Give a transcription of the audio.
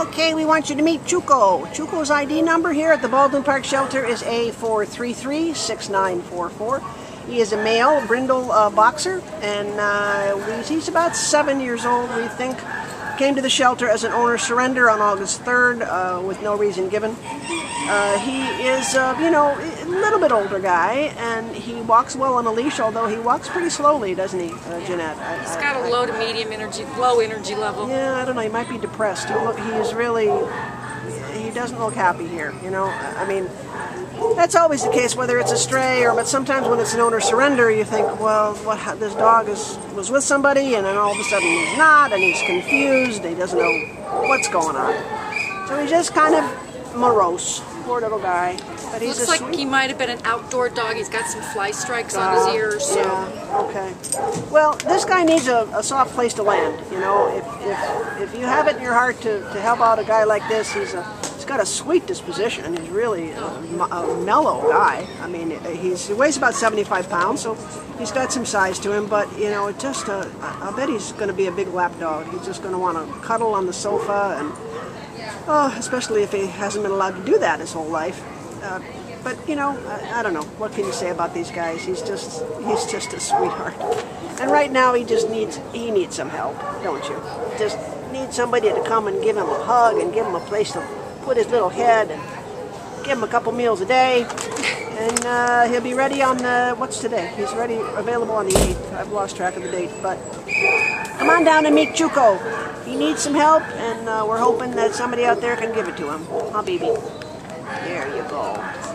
Okay, we want you to meet Chuco. Chuco's ID number here at the Baldwin Park Shelter is A4336944. He is a male brindle boxer, and he's about 7 years old, we think. Came to the shelter as an owner surrender on August 3rd with no reason given. He is, a little bit older guy, and he walks well on a leash, although he walks pretty slowly, doesn't he, Jeanette? He's got a low to medium energy, low energy level. Yeah, I don't know, he might be depressed. He's really, he doesn't look happy here, you know? I mean, that's always the case, whether it's a stray but sometimes when it's an owner surrender, you think, well, what, this dog was with somebody, and then all of a sudden he's not, and he's confused, and he doesn't know what's going on. So he's just kind of morose, poor little guy. But he's looks like he might have been an outdoor dog. He's got some fly strikes on his ears. So. Yeah, okay. Well, this guy needs a soft place to land, you know. If you have it in your heart to help out a guy like this, he's got a sweet disposition. He's really a mellow guy. I mean, he weighs about 75 pounds, so he's got some size to him, but, you know, just I bet he's going to be a big lap dog. He's just going to want to cuddle on the sofa, and especially if he hasn't been allowed to do that his whole life. But, you know, I don't know. What can you say about these guys? He's just a sweetheart. And right now he needs some help, don't you? Just needs somebody to come and give him a hug and give him a place to put his little head and give him a couple meals a day. And he'll be ready on the, what's today? He's ready, available on the 8th. I've lost track of the date, but come on down and meet Chuco. He needs some help, and we're hoping that somebody out there can give it to him. There you go.